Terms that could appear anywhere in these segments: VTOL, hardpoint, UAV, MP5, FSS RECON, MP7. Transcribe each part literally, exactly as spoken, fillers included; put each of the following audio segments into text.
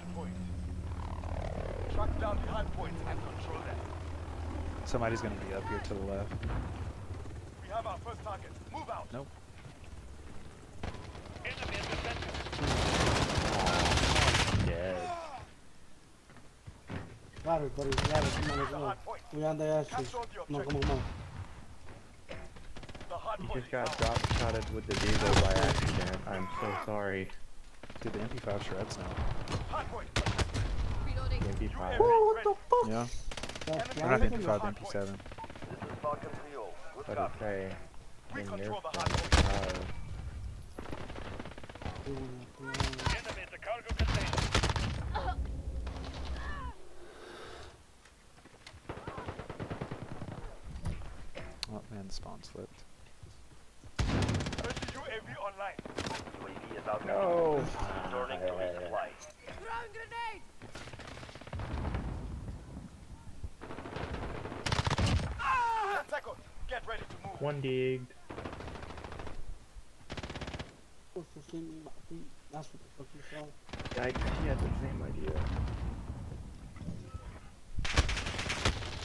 hard point. Track down the hard point and control them. Somebody's gonna be up here to the left. We have our first target. Move out. Nope. Enemy in the center. Dead. Larry, buddy, Larry, come on, come on. We're on the ashes. No, come on, come on. You just got drop-shotted with the diesel by accident. I'm so sorry. Dude, the M P five shreds now. The M P five. Whoa, what the fuck? Yeah. That's I'm not M P five, the M P seven. But okay. We control the hot point. Enemy at the cargo container. Oh man, the spawn slipped. U A V online. U A V is out. No. Returning to resupply. Throw grenade. Ah! ten seconds. Get ready to move. One digged. That's what the fuck you saw. I he had the same idea.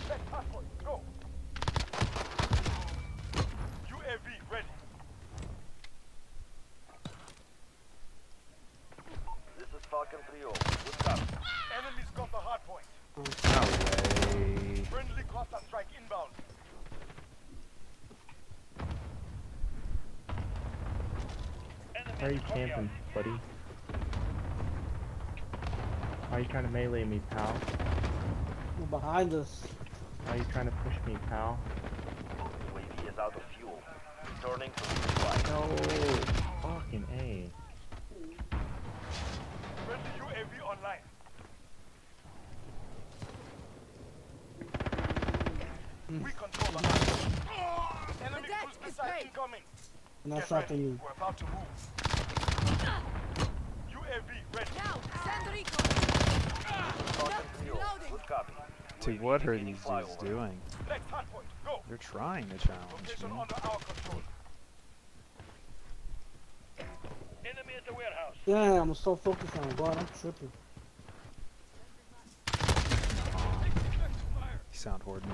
Let's pass one. Go. U A V ready. Falcon three oh, what's up? Enemies got the hard point. No way. Friendly cluster strike inbound. Why are you camping, buddy? Why are you trying to melee me, pal? You're behind us. Why are you trying to push me, pal? U A V is out of fuel. Returning to the supply. No. Fucking A. Friendly U A V online. Mm. We control the hard. Enemy pulls beside incoming. Not shocking you. We're about to move. U A V ready. Now, send recon. To what are these dudes doing? Next hard point. Go. They're trying to challenge. Location under our control. Enemy at the warehouse. Yeah, I'm so focused on God, I'm tripping. You sound hoarding.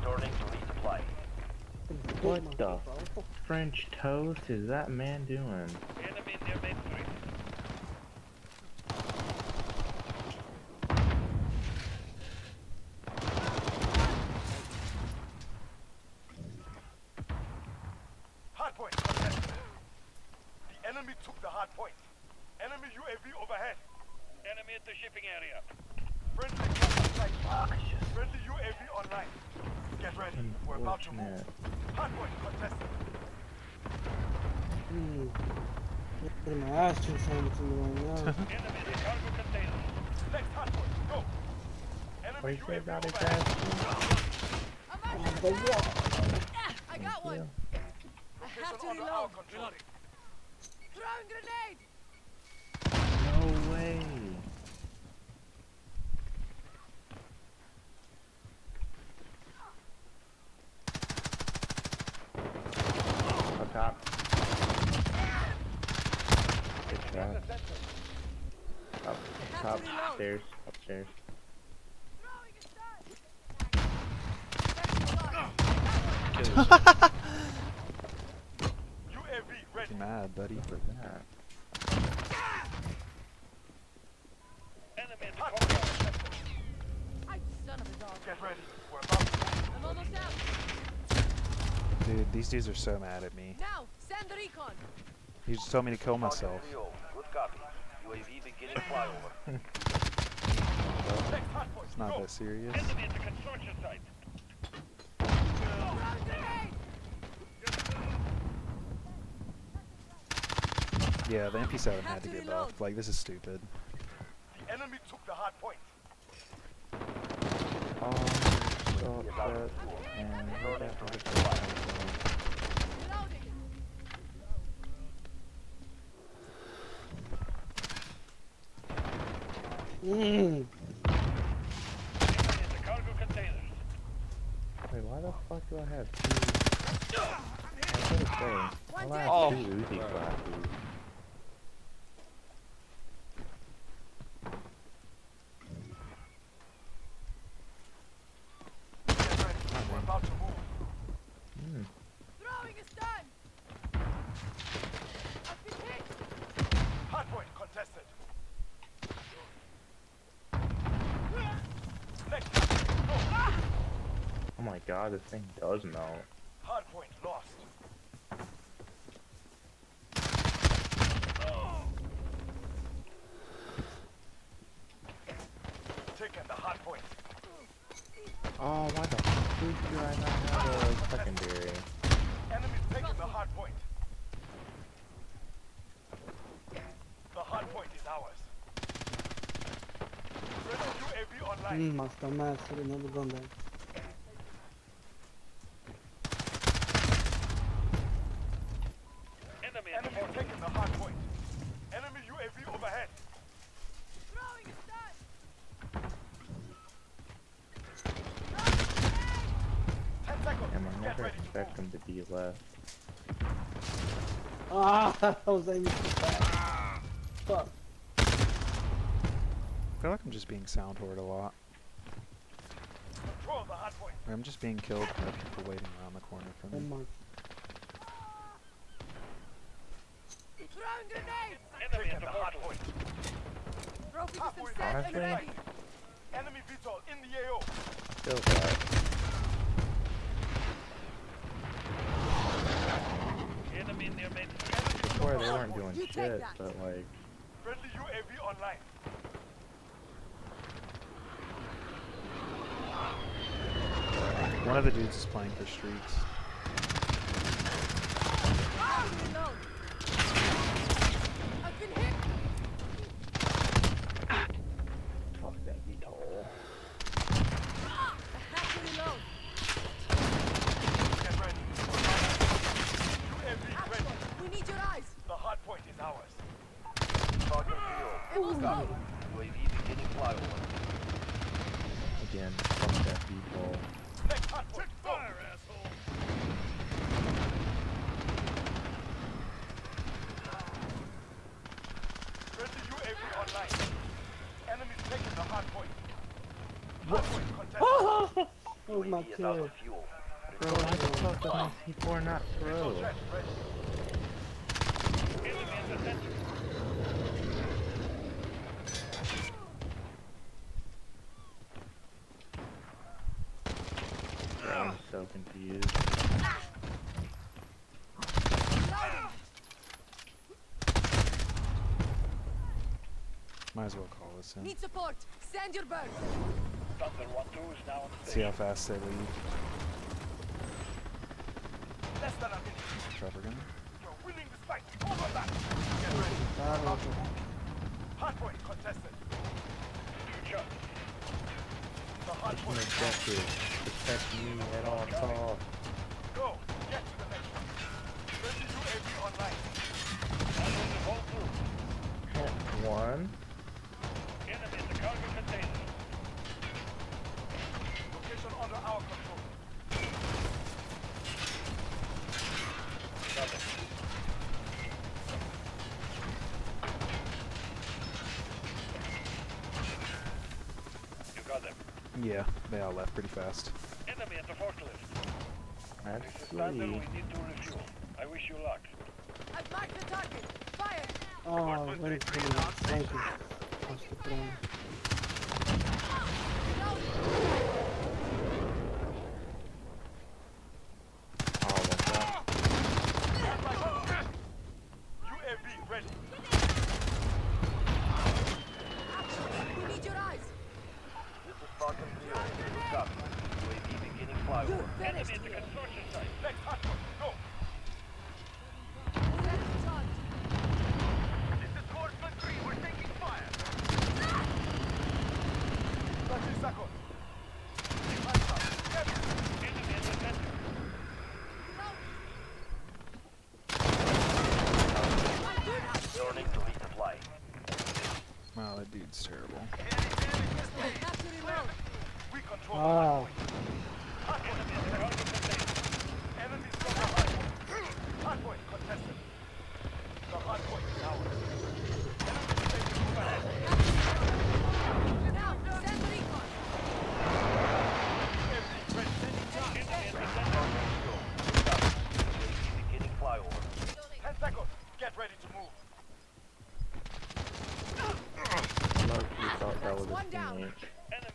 Returning to resupply. What the French toast is that man doing? Enemy near main street. Enemy took the hard point. Enemy U A V overhead. Enemy at the shipping area. Friendly online. Friendly U A V online. Get ready. We're about to move. Hard point contested. Hmm. Get my ass too trying to move on now. Enemy in cargo container. Next hard point. Go. Enemy U A V overhead. I got one. I have to reload. Reloading. Throwing grenade! No way! Up top. Good shot. Up top, upstairs, upstairs. Mad buddy for that. Enemy at the corner. Son of a dog. Get ready. We're about to. I'm almost out. Dude, these dudes are so mad at me. Now, send the recon. He just told me to kill myself. Good copy. U A V beginning flyover. It's not that serious. Enemy at the construction site. Yeah, the M P seven had to get buffed. Like, this is stupid. The enemy took the hard point. Oh, shot and road after the fire. Mmm. Wait, why the fuck do I have two? Oh. Oh my god, this thing does melt. Hard point lost. Oh. Taking the hard point. Oh, why the fuck do I not have a secondary? Enemies taking the hard point. The hard point is ours. U A V online. Master, master, another gun there. Expect him to be left. Ah, I was aiming too bad. Fuck. I feel like I'm just being sound whored a lot. Control the hot point. I'm just being killed by people waiting around the corner for me. Mark. Throwing grenades! Enemy at the hot point. Broken system set and ready. Enemy VTOL in the A O. Still bad. Before they weren't doing you shit, but like. Friendly U A V online. One of the dudes is playing for streaks. Oh, you know. I've been hit. Fuck that VTOL. It was low. Again, fuck that people. Take fire, asshole! Friendly U A V online. Enemies taking the hard point. Hard point contested. Oh my god. Bro, I just thought that my C four not through. I'm so confused. Ah. Might as well call this in. Need support. Send your bird. See how fast they leave. Less than a minute. Trevor gun. You're winning this fight. Over that. Get ready. Hard point contested. Future. The hard point contested. Protect you at all costs. Go! Get to the next one. Friendly U A V online. Oh, one. Enemy in the cargo container. Location under our control. You got them. Yeah. They all left pretty fast. Enemy at the forklift. That's standard, we need to refuel. I wish you luck. I've marked the target. Fire! Oh, very pretty. Thank you. That's the plan. Wow, that dude's terrible. Wow. hardpoint contested. The hardpoint is ours. Enemy taking overhead. Now, send the recon. Every threat sending target. Getting flyover. Ten seconds. Get ready to move. That was one down. Enemy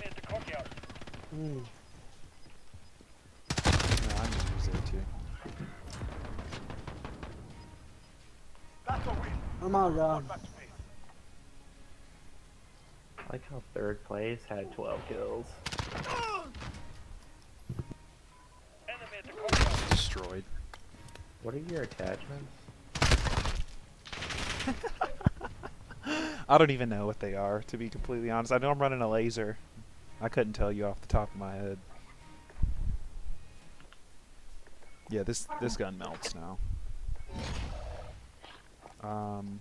at the courtyard. Mm. No, I'm gonna use it too. That's a win. Come on, God. I like how third place had twelve kills. Enemy at the courtyard. Destroyed. What are your attachments? I don't even know what they are, to be completely honest. I know I'm running a laser. I couldn't tell you off the top of my head. Yeah, this this gun melts now. Um.